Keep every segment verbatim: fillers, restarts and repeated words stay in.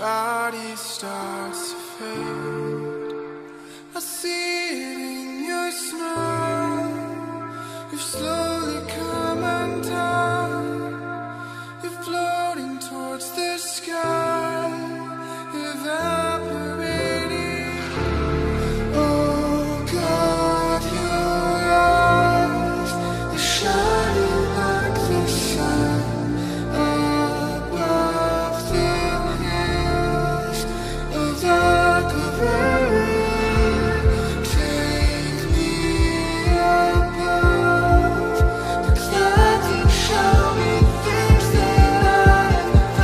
body starts to fade. I see it in your smile. You've slowly come undone. You're floating towards the sky, evaporating. Oh God, your eyes are shining like the sun. Above the hills of the Calvary, take me above the clouds and show me things that I have felt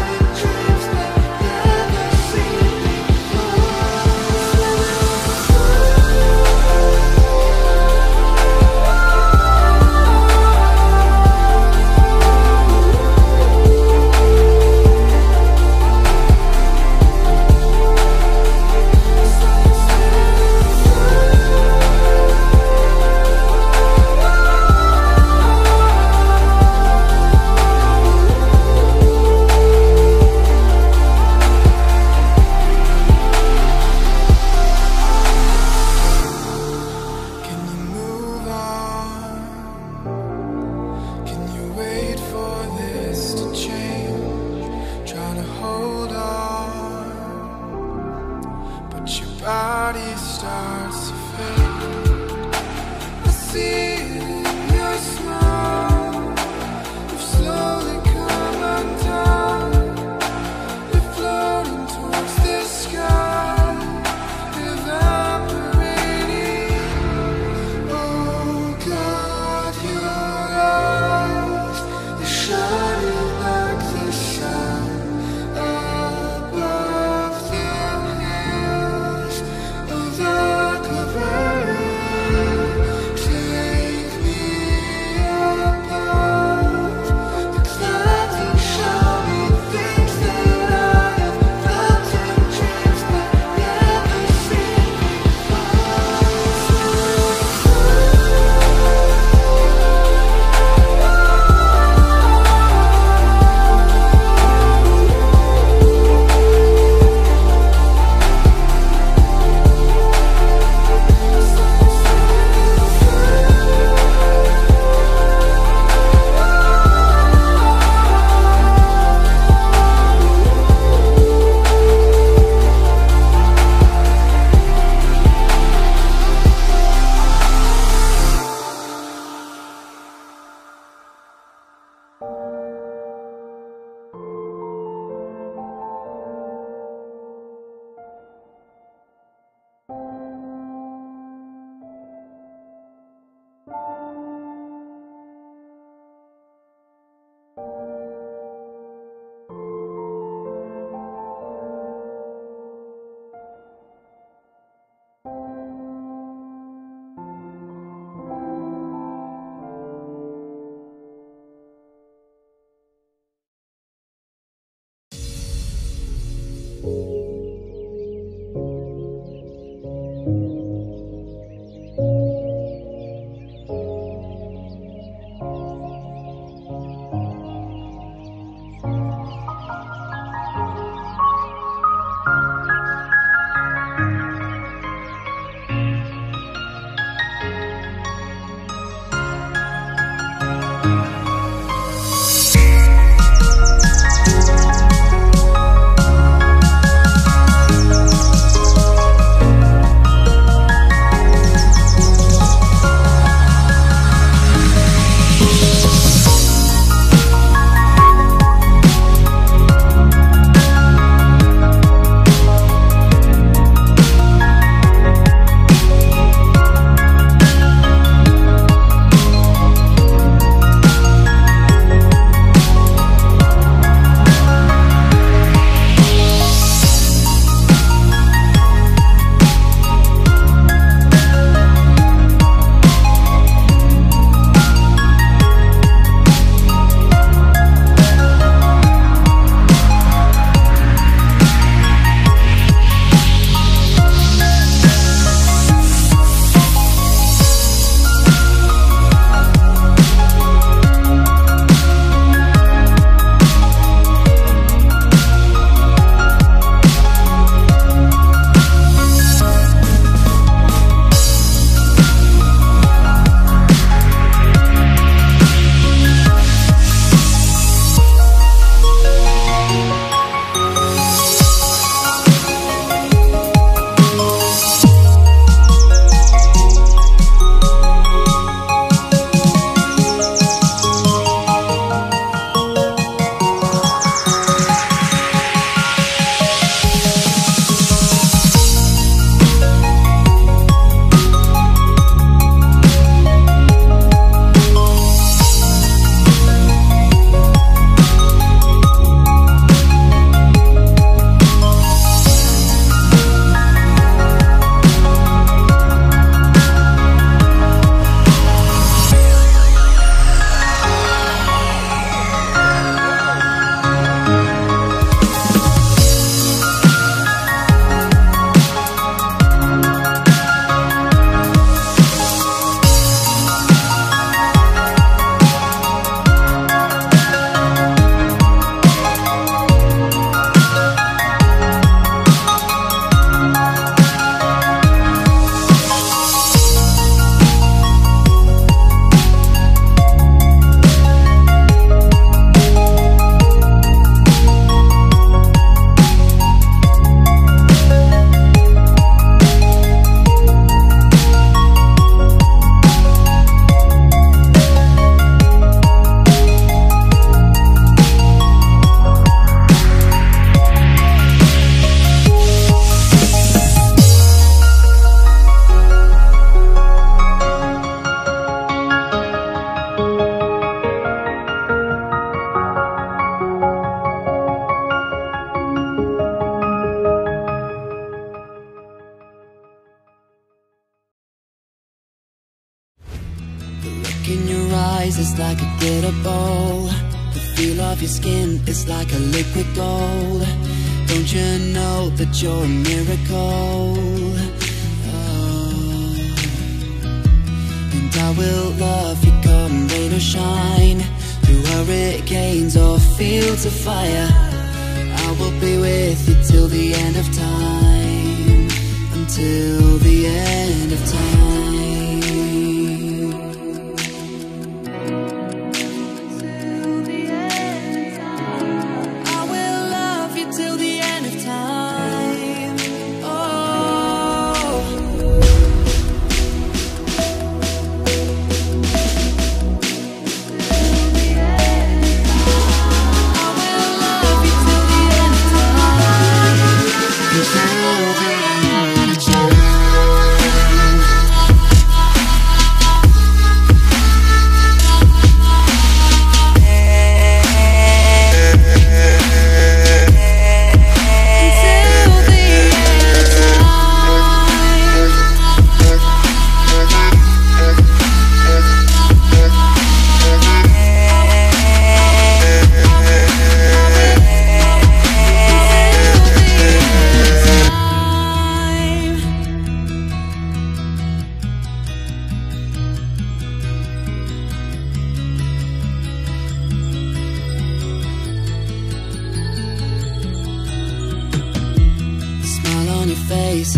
in dreams that I've never seen starts to fade. I see it in your smile. You've slowly come undone. You're floating towards the sky, evaporating. Oh God, your eyes are shining like the sun. is like a glitter ball. The feel of your skin is like a liquid gold. Don't you know that you're a miracle? Oh. And I will love you come rain or shine, through hurricanes or fields of fire. I will be with you till the end of time, until the end of time.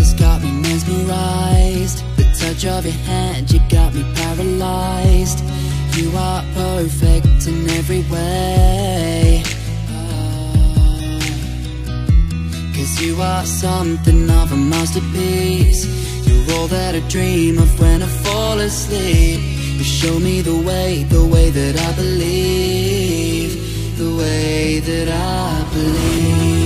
Has got me mesmerized. The touch of your hand, you got me paralyzed. You are perfect in every way. Oh. Cause you are something of a masterpiece. You're all that I dream of when I fall asleep. You show me the way, the way that I believe, the way that I believe.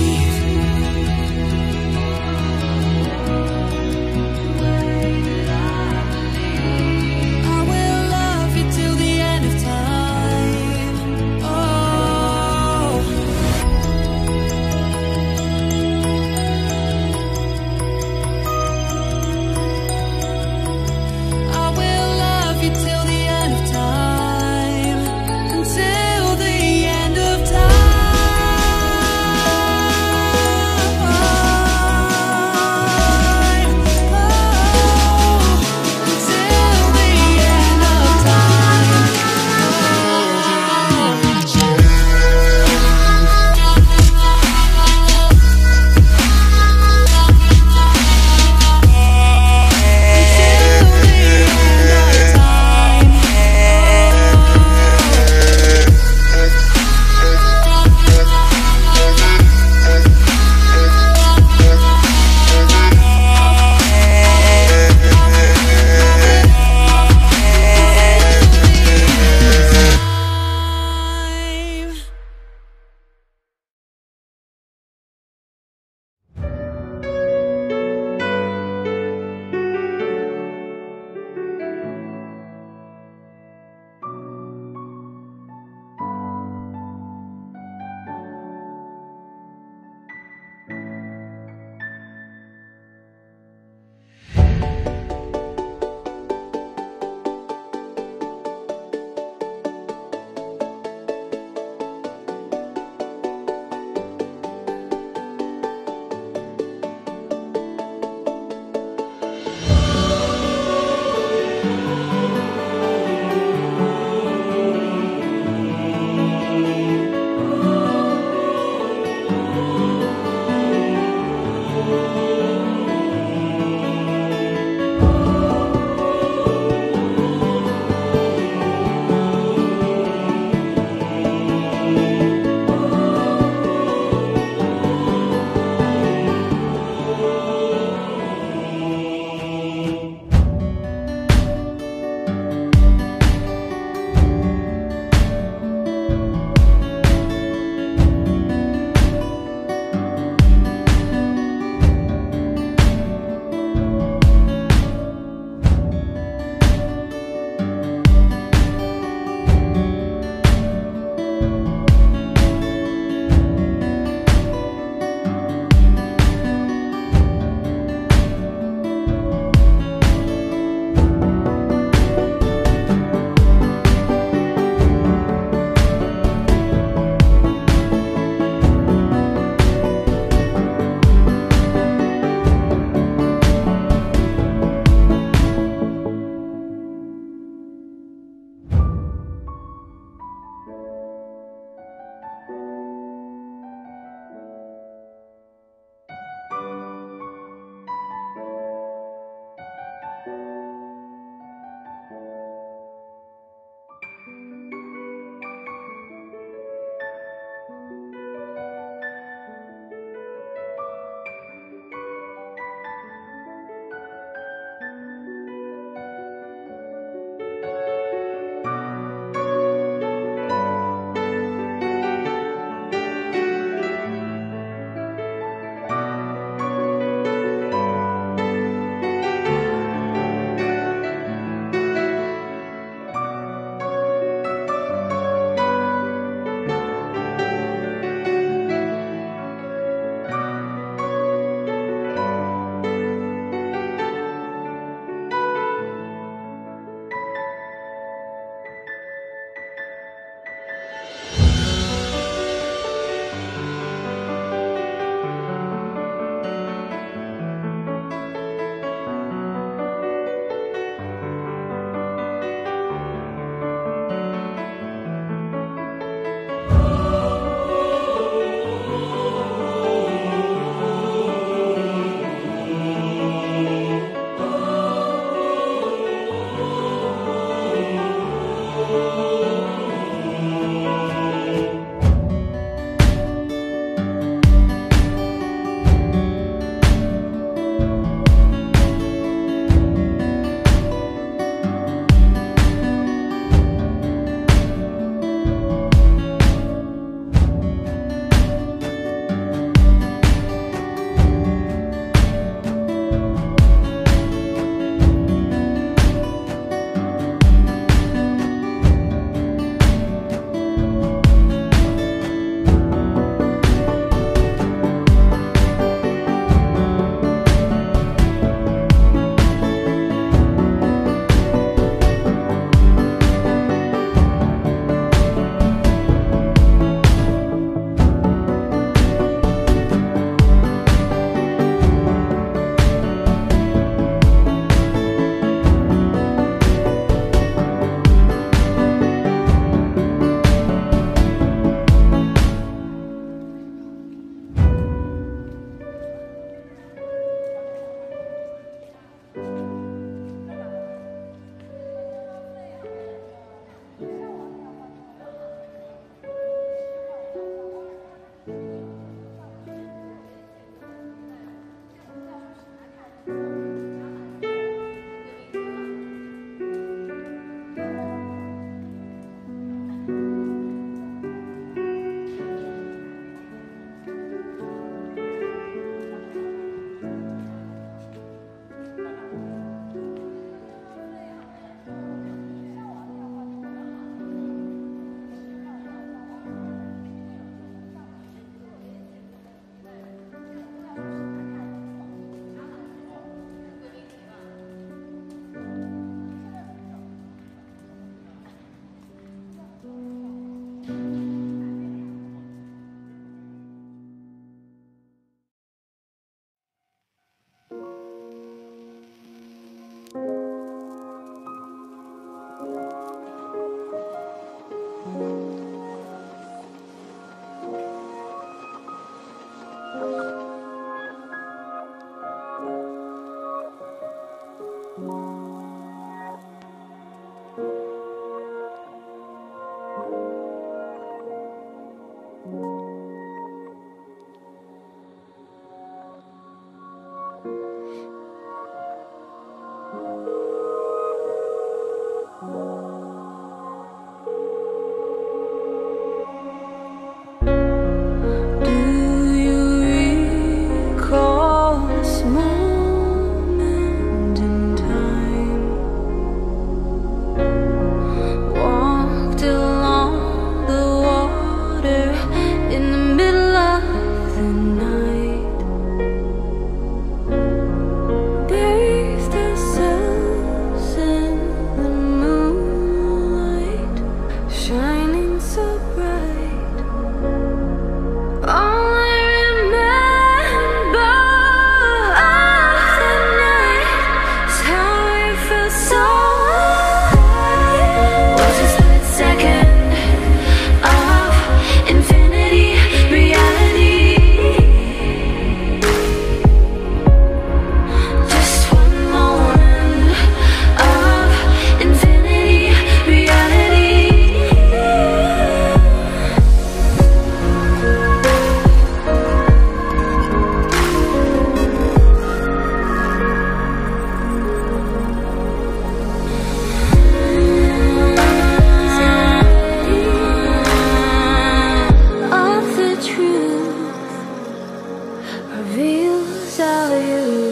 reveals our youth.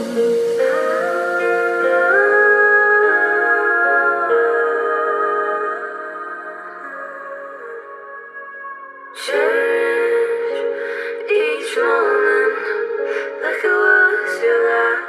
Change each moment like it was your last.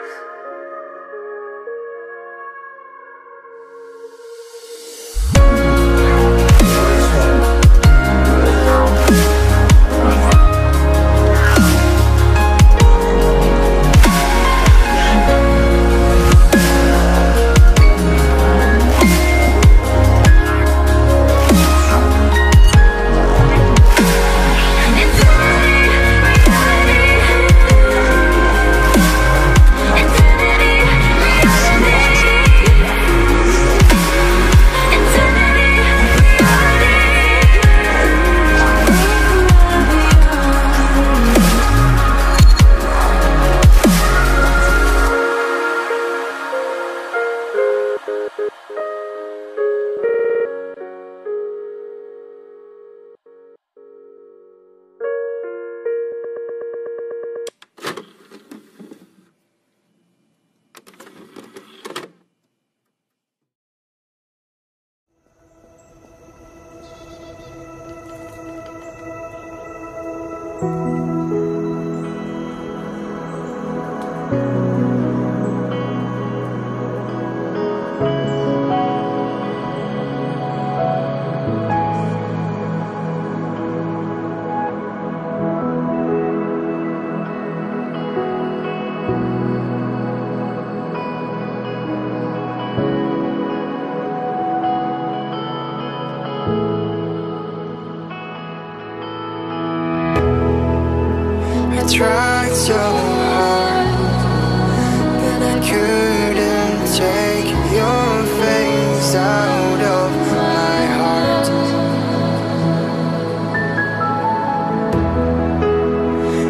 Tried so hard, but I couldn't take your face out of my heart.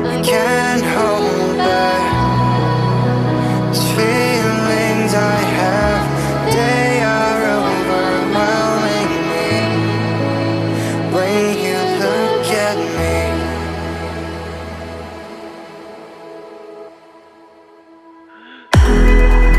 I can't hold back these feelings I have. They are overwhelming me when you look at me. Thank you.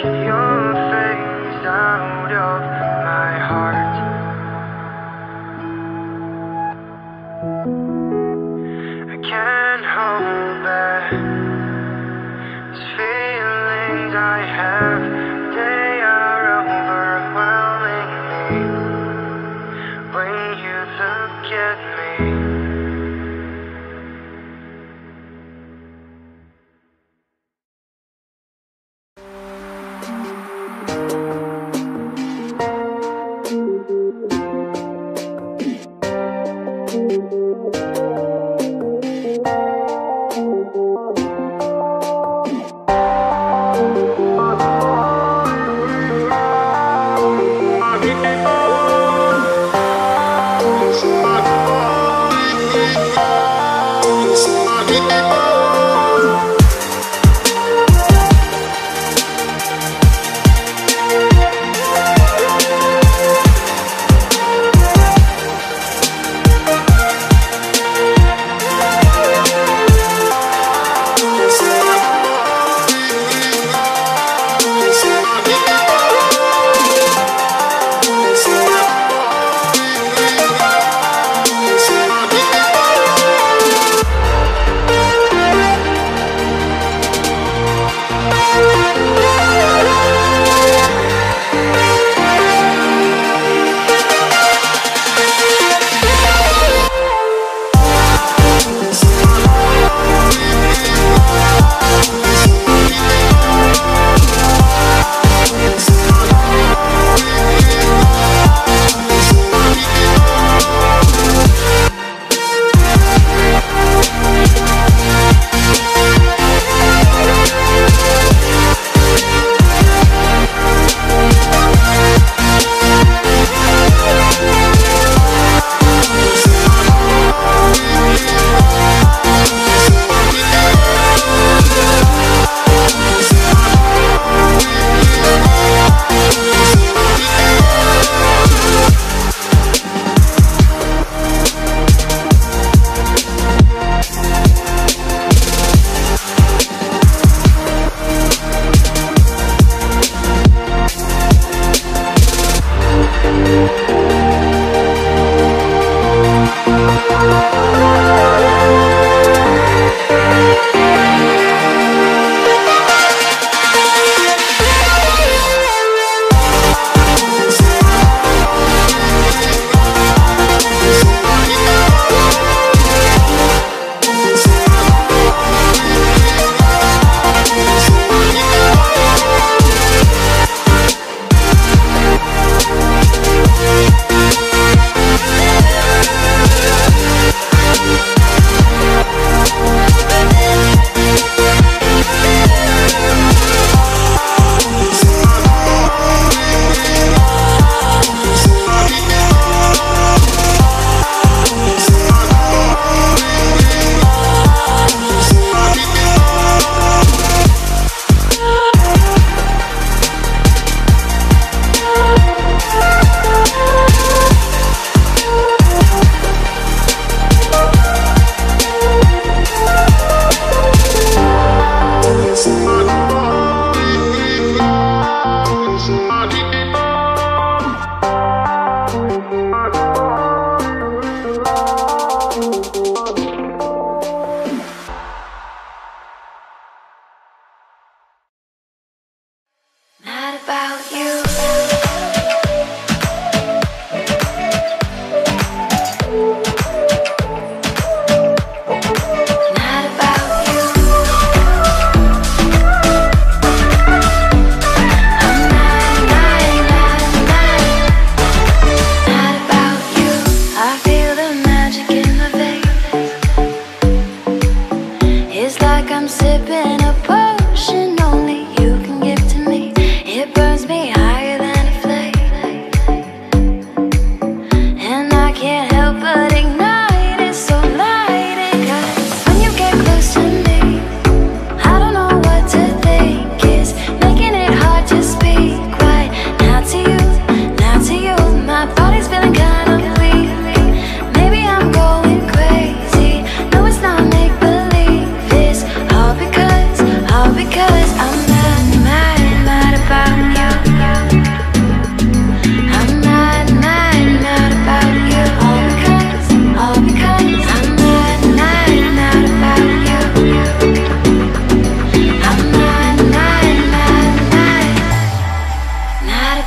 Thank you.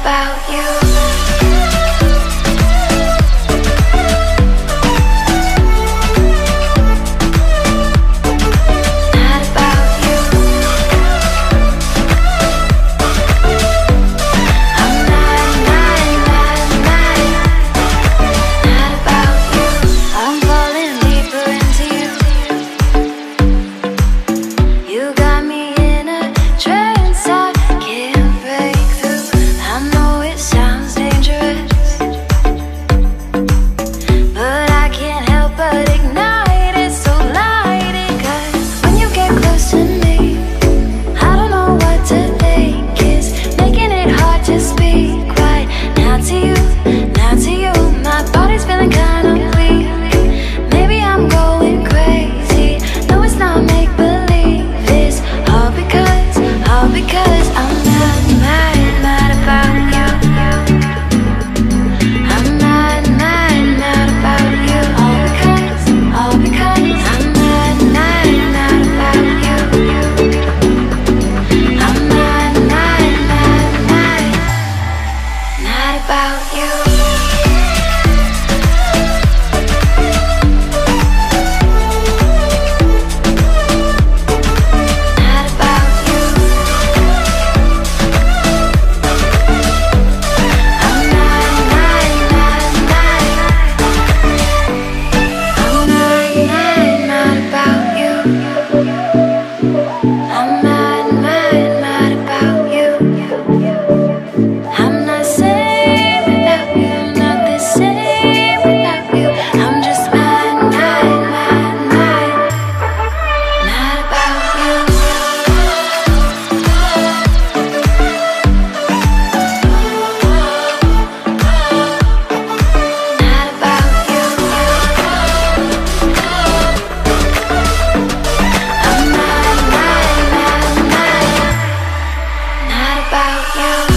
you.